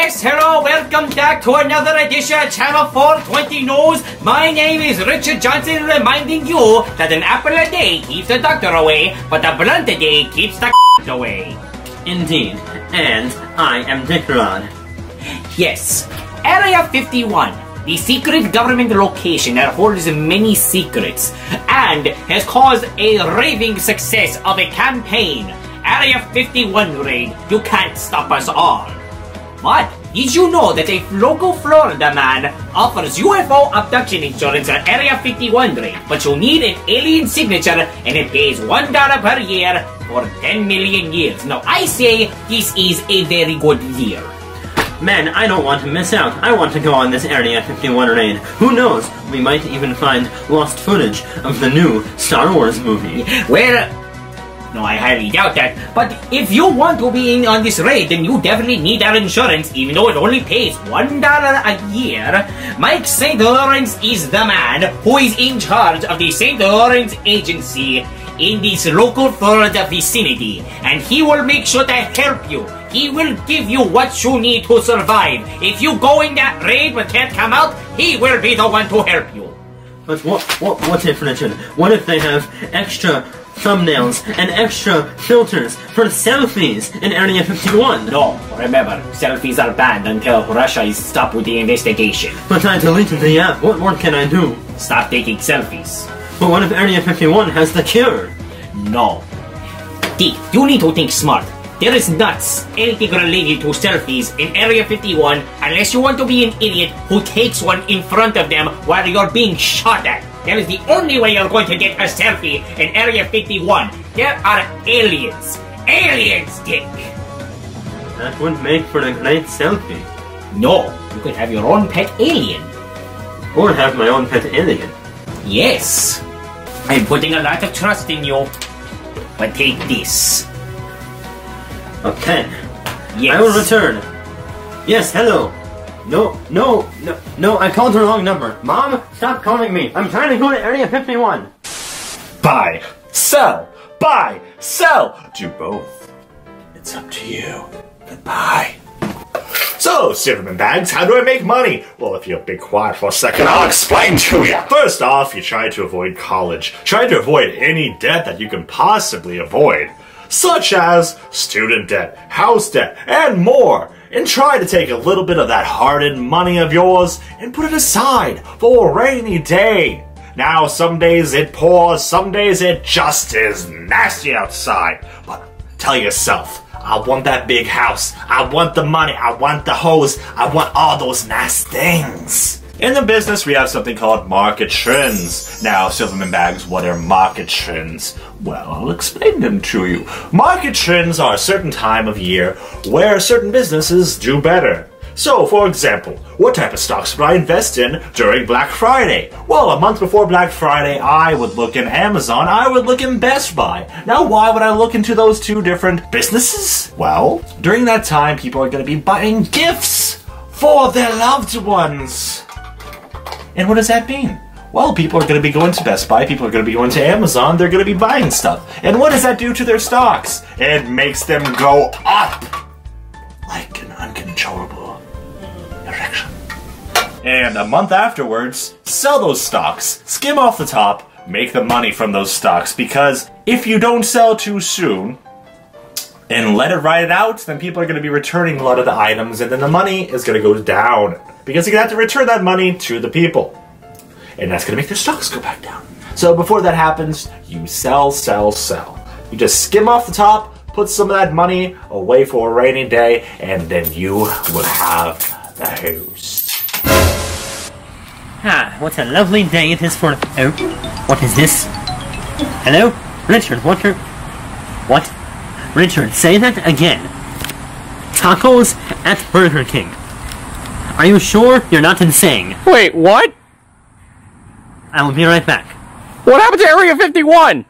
Yes, hello, welcome back to another edition of Channel 420 News. My name is Richard Johnson, reminding you that an apple a day keeps the doctor away, but a blunt a day keeps the away. Indeed, and I am Dick Rod. Yes, Area 51, the secret government location that holds many secrets, and has caused a raving success of a campaign. Area 51 raid, you can't stop us all. But did you know that a local Florida man offers UFO abduction insurance at Area 51 raid, but you'll need an alien signature and it pays $1 per year for 10 million years. Now I say this is a very good deal. Man, I don't want to miss out. I want to go on this Area 51 raid. Who knows, we might even find lost footage of the new Star Wars movie. Well, no, I highly doubt that, but if you want to be in on this raid, then you definitely need our insurance, even though it only pays $1 a year. Mike St. Lawrence is the man who is in charge of the St. Lawrence Agency in this local Florida vicinity, and he will make sure to help you. He will give you what you need to survive. If you go in that raid but can't come out, he will be the one to help you. But what's if, Richard? What if they have extra thumbnails and extra filters for selfies in Area 51? No, remember, selfies are banned until Russia is stopped with the investigation. But I deleted the app. What more can I do? Stop taking selfies. But what if Area 51 has the cure? No. Dick, you need to think smart. There is not anything related to selfies in Area 51 unless you want to be an idiot who takes one in front of them while you're being shot at. That is the only way you're going to get a selfie in Area 51. There are aliens. Aliens, Dick! That would make for a great selfie. No, you could have your own pet alien. Or have my own pet alien. Yes. I'm putting a lot of trust in you. But take this. A pen. Yes. I will return. Yes, hello. No, I called the wrong number. Mom, stop calling me. I'm trying to go to Area 51. Buy, sell, buy, sell. Do both. It's up to you. Goodbye. So, Silverman Bags, how do I make money? Well, if you'll be quiet for a second, I'll explain to you. First off, you try to avoid college. Try to avoid any debt that you can possibly avoid, such as student debt, house debt, and more. And try to take a little bit of that hard-earned money of yours and put it aside for a rainy day. Now, some days it pours, some days it just is nasty outside. But tell yourself, I want that big house, I want the money, I want the hose, I want all those nice things. In the business, we have something called market trends. Now, Silverman Bags, what are market trends? Well, I'll explain them to you. Market trends are a certain time of year where certain businesses do better. So, for example, what type of stocks would I invest in during Black Friday? Well, a month before Black Friday, I would look in Amazon, I would look in Best Buy. Now, why would I look into those two different businesses? Well, during that time, people are going to be buying gifts for their loved ones. And what does that mean? Well, people are going to be going to Best Buy, people are going to be going to Amazon, they're going to be buying stuff. And what does that do to their stocks? It makes them go up like an uncontrollable erection. And a month afterwards, sell those stocks, skim off the top, make the money from those stocks, because if you don't sell too soon and let it ride out, then people are going to be returning a lot of the items and then the money is going to go down because you're going to have to return that money to the people. And that's going to make their stocks go back down. So before that happens, you sell, sell, sell. You just skim off the top, put some of that money away for a rainy day, and then you will have the house. Ah, what a lovely day it is for... Oh, what is this? Hello? Richard, what are... What? Richard, say that again. Tacos at Burger King. Are you sure you're not insane? Wait, what? I will be right back. What happened to Area 51?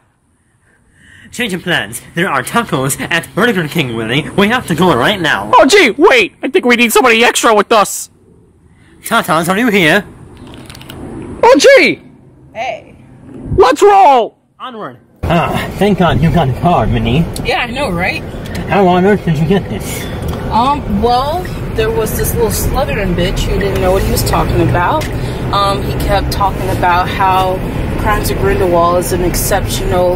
Change of plans. There are tacos at Burger King, Willie. We have to go right now. Oh, gee, wait! I think we need somebody extra with us. Tatas, are you here? Oh, gee! Hey. Let's roll! Onward. Ah, thank God you got a car, Minnie. Yeah, I know, right? How on earth did you get this? Well, there was this little Slytherin bitch who didn't know what he was talking about. He kept talking about how Crimes of Grindelwald is an exceptional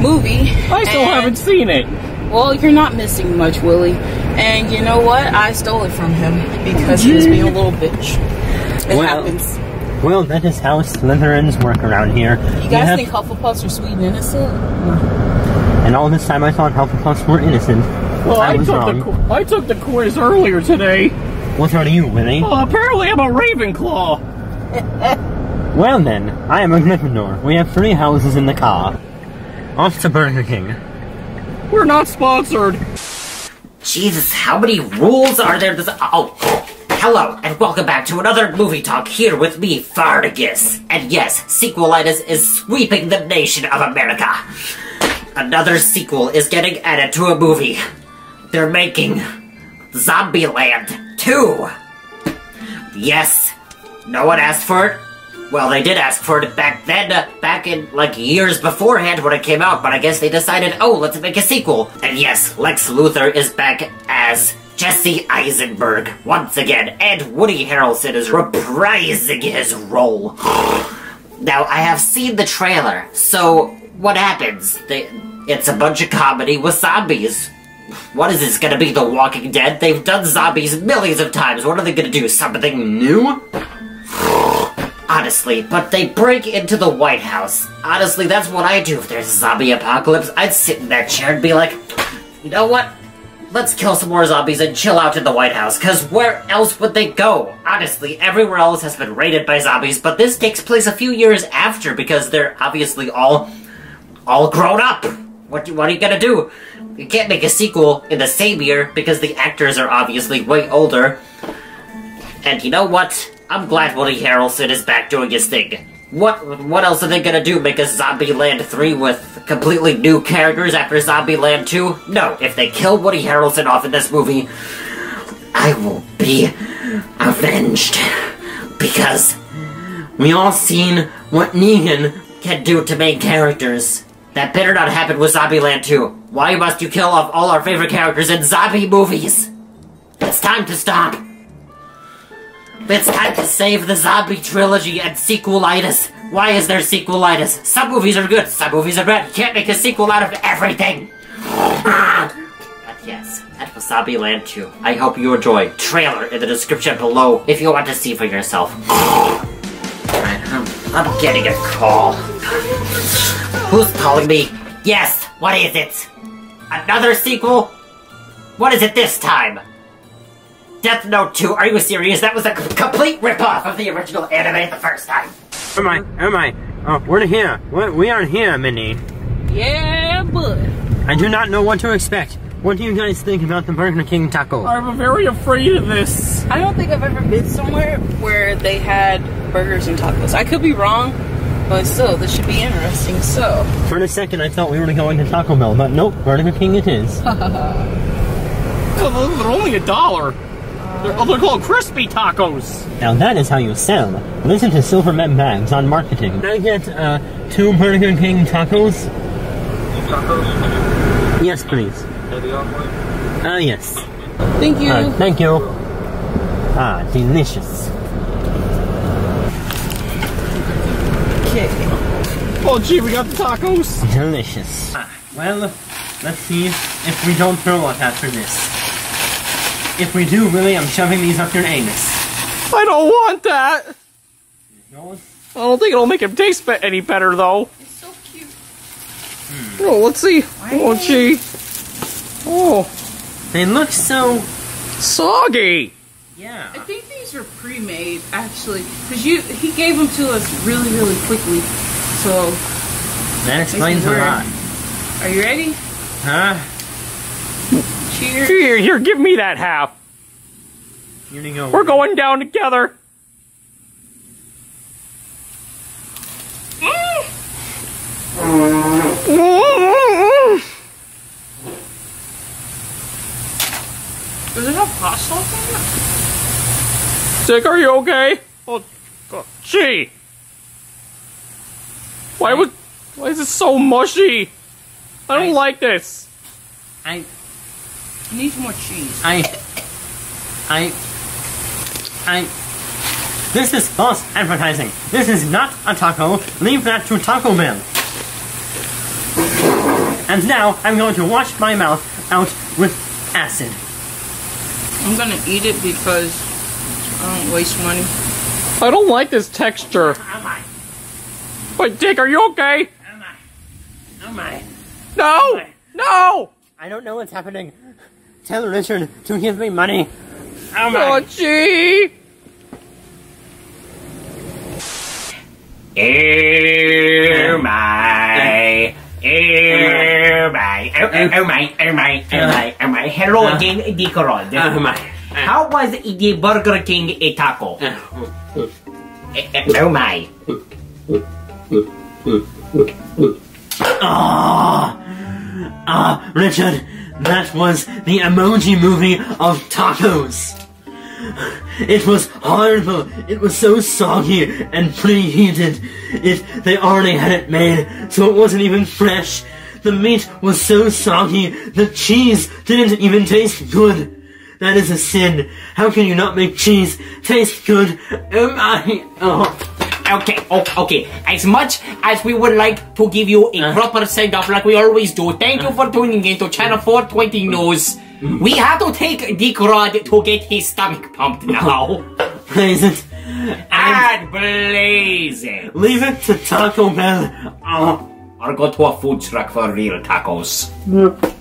movie. I still haven't seen it. Well, you're not missing much, Willie. And you know what? I stole it from him because he was being a little bitch. It happens. Well, that is how Slytherins work around here. You guys think Hufflepuffs are sweet and innocent? And all this time I thought Hufflepuffs were innocent. Well, I took the quiz earlier today. What's wrong with you, Winnie? Well, apparently I'm a Ravenclaw. Well then, I am a Gryffindor. We have 3 houses in the car. Off to Burger King. We're not sponsored. Jesus, how many rules are there this- Oh, hello, and welcome back to another Movie Talk here with me, Fartagus. And yes, Sequelitis is sweeping the nation of America. Another sequel is getting added to a movie. They're making Zombieland 2. Yes, no one asked for it. Well, they did ask for it back then, back in, like, years beforehand when it came out, but I guess they decided, oh, let's make a sequel. And yes, Lex Luthor is back as Jesse Eisenberg once again, and Woody Harrelson is reprising his role. Now, I have seen the trailer, so... what happens? It's a bunch of comedy with zombies. What is this gonna be, The Walking Dead? They've done zombies millions of times. What are they gonna do, something new? Honestly, but they break into the White House. Honestly, that's what I do if there's a zombie apocalypse. I'd sit in that chair and be like, you know what? Let's kill some more zombies and chill out in the White House, because where else would they go? Honestly, everywhere else has been raided by zombies, but this takes place a few years after because they're obviously all grown up! What are you gonna do? You can't make a sequel in the same year because the actors are obviously way older. And you know what? I'm glad Woody Harrelson is back doing his thing. What else are they gonna do? Make a Zombieland 3 with completely new characters after Zombieland 2? No, if they kill Woody Harrelson off in this movie, I will be avenged. Because we all seen what Negan can do to main characters. That better not happen with Zombieland 2. Why must you kill off all our favorite characters in zombie movies? It's time to stop. It's time to save the zombie trilogy and sequelitis. Why is there sequelitis? Some movies are good, some movies are bad. You can't make a sequel out of everything. Yes, that was Zombieland 2. I hope you enjoy. Trailer in the description below if you want to see for yourself. I'm getting a call. Who's calling me? Yes, what is it? Another sequel? What is it this time? Death Note 2, are you serious? That was a complete ripoff of the original anime the first time. Oh my. Oh, we're here. We are here, Minnie. Yeah, but... I do not know what to expect. What do you guys think about the Burger King taco? I'm very afraid of this. I don't think I've ever been somewhere where they had burgers and tacos. I could be wrong. But still, this should be interesting, so... For a second, I thought we were going to Taco Bell, but nope, Burger King it is. They're only $1. They're called crispy tacos. Now that is how you sell. Listen to Silverman Bags on marketing. Can I get, 2 Burger King tacos? 2 tacos? Yes, please. Yes. Thank you. Thank you. Ah, delicious. Oh gee, we got the tacos! Delicious. Well, let's see if we don't throw up after this. If we do, really, I'm shoving these up your anus. I don't want that! I don't think it'll make them taste any better, though. It's so cute. Oh, let's see. Oh gee. Oh. They look so... soggy! Yeah. I think these are pre-made, actually. Because he gave them to us really, really quickly. So that explains a lot. Are you ready? Huh? Cheers. Here, give me that half. We're going down together. Does it have hot sauce on it? Dick, are you okay? Oh, gee. Why is it so mushy? I don't like this. I need more cheese. This is false advertising. This is not a taco. Leave that to Taco Bell. And now I'm going to wash my mouth out with acid. I'm gonna eat it because I don't waste money. I don't like this texture. Wait, Dick, are you okay? Am I? No! No! I don't know what's happening. Tell Richard to give me money. Oh, gee! Oh my. Hello again, Dick Rod. Oh my. How was the Burger King a taco? Oh my. Richard, that was the Emoji Movie of tacos. It was horrible. It was so soggy and preheated. They already had it made, so it wasn't even fresh. The meat was so soggy. The cheese didn't even taste good. That is a sin. How can you not make cheese taste good? Okay. As much as we would like to give you a proper send-off like we always do, thank you for tuning in to Channel 420 News. We have to take Dick Rod to get his stomach pumped now. Blaze it. And blaze it. Leave it to Taco Bell. Or go to a food truck for real tacos.